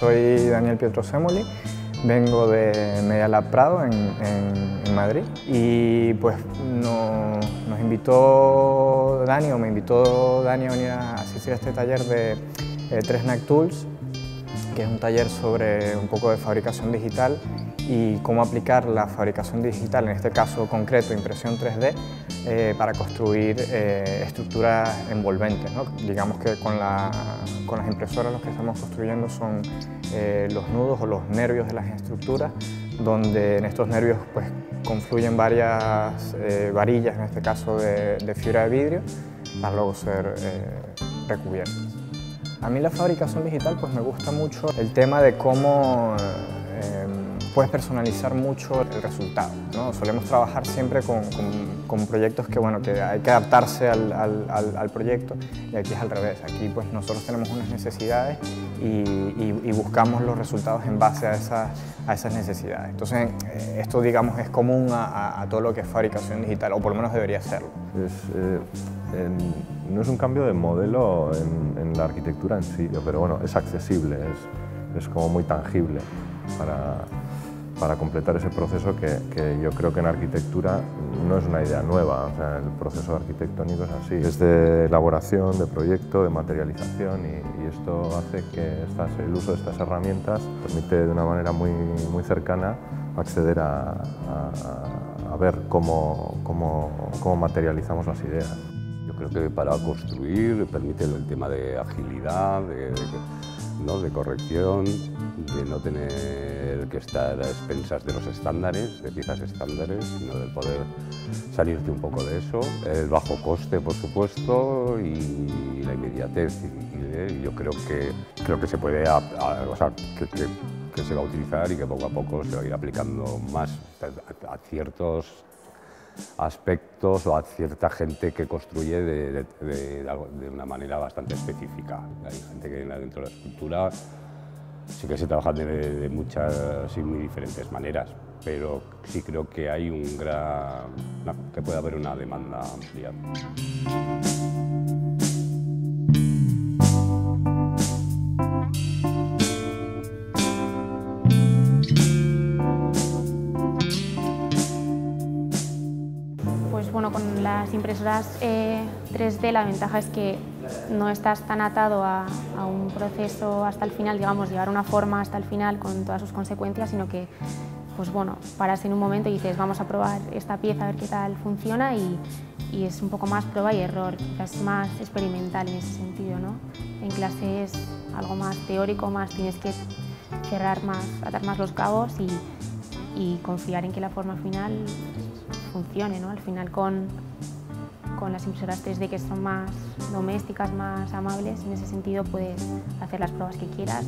Soy Daniel Pietrosemoli, vengo de Medialab Prado en Madrid y pues nos invitó Dani o me invitó Dani a venir a asistir a este taller de Tresnak::Tools, que es un taller sobre un poco de fabricación digital y cómo aplicar la fabricación digital, en este caso concreto impresión 3D, para construir estructuras envolventes, ¿no? Digamos que con las impresoras lo que estamos construyendo son los nudos o los nervios de las estructuras, donde en estos nervios pues confluyen varias varillas, en este caso de fibra de vidrio, para luego ser recubiertas. A mí la fabricación digital pues me gusta mucho el tema de cómo puedes personalizar mucho el resultado, ¿no? Solemos trabajar siempre con proyectos que, bueno, que hay que adaptarse al proyecto, y aquí es al revés. Aquí pues nosotros tenemos unas necesidades y buscamos los resultados en base a esas necesidades. Entonces esto, digamos, es común a todo lo que es fabricación digital, o por lo menos debería serlo. No es un cambio de modelo en la arquitectura en sí, pero bueno, es accesible, es como muy tangible para completar ese proceso que yo creo que en arquitectura no es una idea nueva, o sea, el proceso arquitectónico es así, es de elaboración, de proyecto, de materialización y esto hace que el uso de estas herramientas permite de una manera muy cercana acceder a ver cómo materializamos las ideas. Yo creo que para construir permite el tema de agilidad, ¿no? De corrección, de no tener que estar a expensas de los estándares, de piezas estándares, sino de poder salirte un poco de eso. El bajo coste, por supuesto, y la inmediatez. Y yo creo que se puede, o sea, que se va a utilizar y que poco a poco se va a ir aplicando más a ciertos aspectos o a cierta gente que construye de una manera bastante específica. Hay gente que dentro de la escultura sí que se trabaja de muchas y muy diferentes maneras, pero sí creo que hay que puede haber una demanda amplia. Bueno, con las impresoras 3D la ventaja es que no estás tan atado a un proceso hasta el final, digamos, llevar una forma hasta el final con todas sus consecuencias, sino que, pues bueno, paras en un momento y dices, vamos a probar esta pieza a ver qué tal funciona y es un poco más prueba y error, quizás más experimental en ese sentido, ¿no? En clase es algo más teórico, más tienes que cerrar más, atar más los cabos y confiar en que la forma final funcione, ¿no? Al final con las impresoras 3D que son más domésticas, más amables, en ese sentido puedes hacer las pruebas que quieras.